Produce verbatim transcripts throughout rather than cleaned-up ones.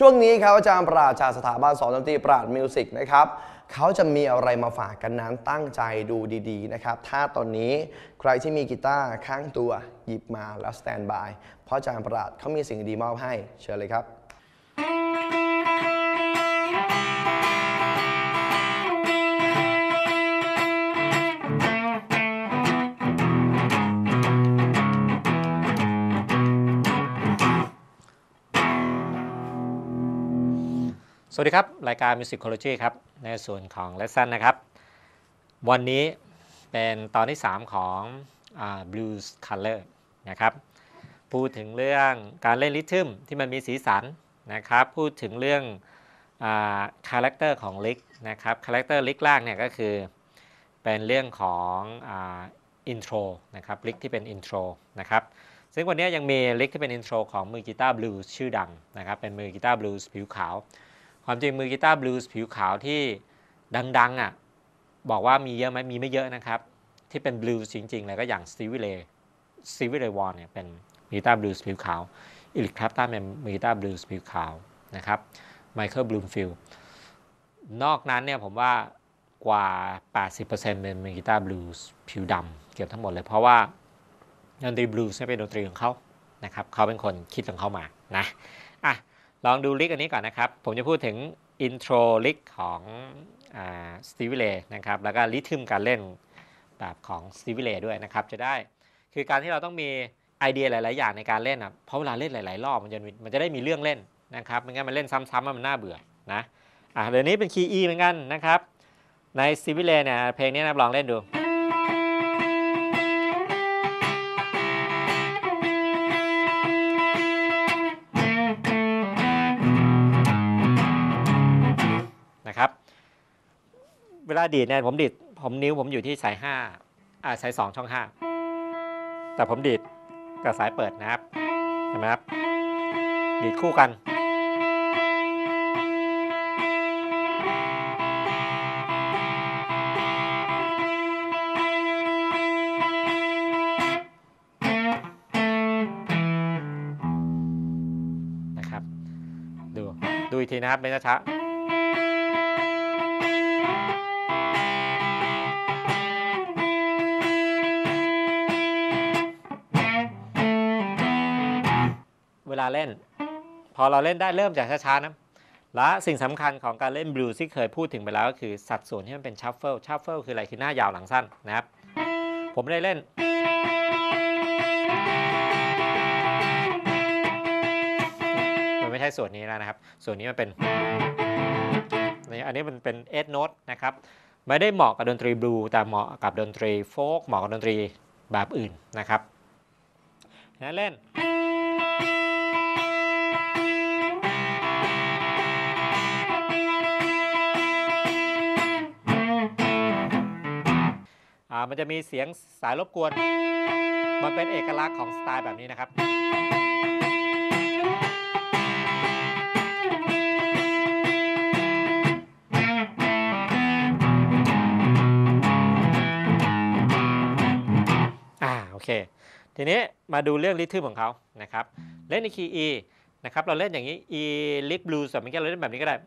ช่วงนี้ครับอาจารย์ปราชญ์จากสถาบันสอนดนตรีปราชญ์มิวสิกนะครับเขาจะมีอะไรมาฝากกันนั้นตั้งใจดูดีๆนะครับถ้าตอนนี้ใครที่มีกีตาร์ข้างตัวหยิบมาแล้วสแตนบายเพราะอาจารย์ปราชญ์เขามีสิ่งดีมอบให้เชิญเลยครับสวัสดีครับรายการ Musicology ครับในส่วนของ Lesson นะครับวันนี้เป็นตอนที่สามของ uh, Blues Color นะครับพูดถึงเรื่องการเล่นริทึมที่มันมีสีสันนะครับพูดถึงเรื่อง uh, คาแรคเตอร์ของลิกนะครับคาแรคเตอร์ลิกล่างเนี่ยก็คือเป็นเรื่องของ uh, intro นะครับลิกที่เป็น intro นะครับซึ่งวันนี้ยังมีลิกที่เป็น intro ของมือกีตาร์ blues ชื่อดังนะครับเป็นมือกีตาร์ blues ผิวขาวความจริงมือกีตาร์บลูส์ผิวขาวที่ดังๆอ่ะบอกว่ามีเยอะไหมมีไม่เยอะนะครับที่เป็นบลูส์จริงๆเลยก็อย่างสตีวีเลย์สตีวีเลย์วอลเนี่ยเป็นมือกีตาร์บลูส์ผิวขาวอิลิคคราฟตันเป็นมือกีตาร์บลูส์ผิวขาวนะครับไมเคิลบลูมฟิลด์นอกนั้นเนี่ยผมว่ากว่า แปดสิบเปอร์เซ็นต์ เป็นมือกีตาร์บลูส์ผิวดำเกือบทั้งหมดเลยเพราะว่าดนตรีบลูส์เป็นดนตรีของเขานะครับเขาเป็นคนคิดของเขามานะอ่ะลองดูลิกอันนี้ก่อนนะครับผมจะพูดถึงอินโทรลิกของสตีวิเล่นะครับแล้วก็ริทึมการเล่นแบบของสตีวิเล่ด้วยนะครับจะได้คือการที่เราต้องมีไอเดียหลายๆอย่างในการเล่นนะเพราะเวลาเล่นหลายๆรอบมันจะมันจะได้มีเรื่องเล่นนะครับไม่งั้นมันเล่นซ้ำๆมันน่าเบื่อนะอ่ะเดี๋ยวนี้เป็นคีย์ E เหมือนกันนะครับในสตีวิเล่เนี่ยเพลงนี้นะลองเล่นดูเวลาดีดเนี่ยผมดีดผมนิ้วผมอยู่ที่สายห้าอ่าสายสองช่องห้าแต่ผมดีดกับสายเปิดนะครับใช่ไหมครับดีดคู่กันนะครับดูดูอีกทีนะครับเป็นช้าเวลาเล่นพอเราเล่นได้เริ่มจากช้าๆนะและสิ่งสำคัญของการเล่นบลูส์ที่เคยพูดถึงไปแล้วก็คือสัดส่วนที่มันเป็นชัฟเฟิลชัฟเฟิลคืออะไรคือหน้ายาวหลังสั้นนะครับผมไม่ได้เล่นมันไม่ใช่ส่วนนี้แล้วนะครับส่วนนี้มันเป็นอันนี้มันเป็นเอทโน้ตนะครับไม่ได้เหมาะกับดนตรีบลูแต่เหมาะกับดนตรีโฟล์คเหมาะกับดนตรีแบบอื่นนะครับงั้นเล่นมันจะมีเสียงสายรบกวนมันเป็นเอกลักษณ์ของสไตล์แบบนี้นะครับอ่าโอเคทีนี้มาดูเรื่องริทึมของเขานะครับเล่นในคีย์ E นะครับเราเล่นอย่างนี้ E ลิกบลูส์แบบนี้เราเล่นแบบนี้ก็ได้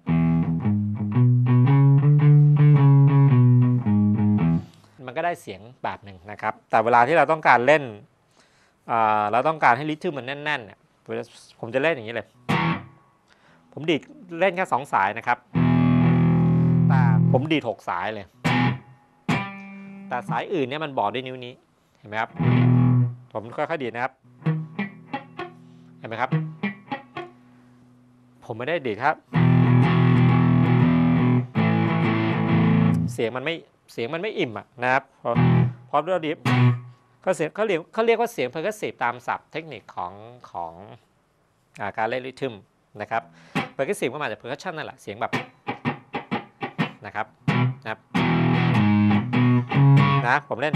ก็ได้เสียงแบบหนึ่งนะครับแต่เวลาที่เราต้องการเล่น เ, เราต้องการให้ริทึมมันแน่นๆเนี่ยผมจะเล่นอย่างนี้เลยผมดีดเล่นแค่สองสายนะครับแต่ผมดีดหกสายเลยแต่สายอื่นเนี่ยมันบอดด้วยนิ้วนี้เห็นไหมครับผมค่อยๆดีดนะครับเห็นไหมครับผมไม่ได้ดีดครับเสียงมันไม่เสียงมันไม่อิ่มอ่ะนะครับพร้อมด้วยดิฟเขาเสียงเขาเรียกเขาเรียกว่าเสียงเพอร์คัสซีฟตามศัพท์เทคนิคของของการเล่นริทึมนะครับเพอร์คัสซีฟก็มาจากเพอร์คัสชันนั่นแหละเสียงแบบนะครับนะครับนะผมเล่น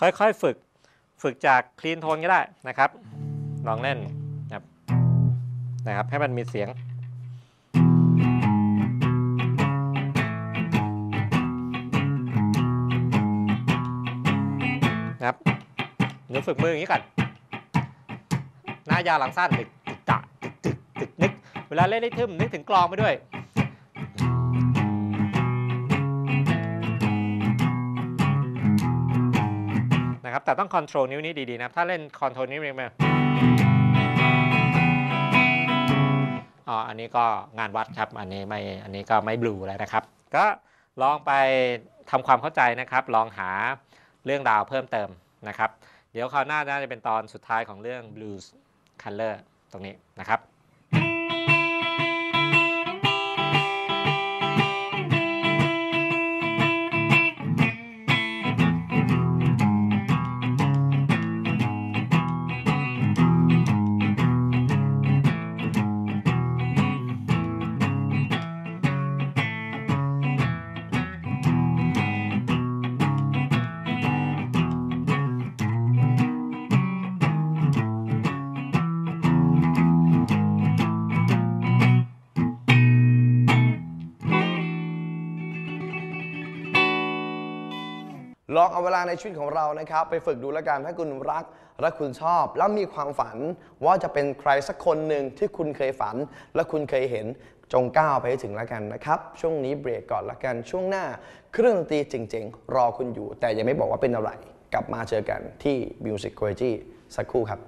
ค่อยๆฝึกฝึกจากคลีนโทนก็ได้นะครับลองเล่นนะครับให้มันมีเสียงนะครับหนูฝึกมืออย่างนี้ก่อนหน้ายาวหลังสั้นตึกตึกตะตึกตึกตึกนึกเวลาเล่นได้ทึมนึกถึงกลองไปด้วยนะครับแต่ต้องคอนโทรลนิ้วนี้ดีๆนะถ้าเล่นคอนโทรลนิ้วเองมาอ๋ออันนี้ก็งานวัดครับอันนี้ไม่อันนี้ก็ไม่บลูแล้วนะครับก็ลองไปทำความเข้าใจนะครับลองหาเรื่องราวเพิ่มเติมนะครับเดี๋ยวคราวหน้าน่าจะเป็นตอนสุดท้ายของเรื่อง blues color ตรงนี้นะครับลองเอาเวลาในชีวิตของเรานะครับไปฝึกดูแล้วกันถ้าคุณรักและคุณชอบแล้วมีความฝันว่าจะเป็นใครสักคนหนึ่งที่คุณเคยฝันและคุณเคยเห็นจงก้าวไปให้ถึงแล้วกันนะครับช่วงนี้เบรกก่อนละกันช่วงหน้าเครื่องดนตรีเจ๋งๆรอคุณอยู่แต่ยังไม่บอกว่าเป็นอะไรกลับมาเจอกันที่ Musicology สักครู่ครับ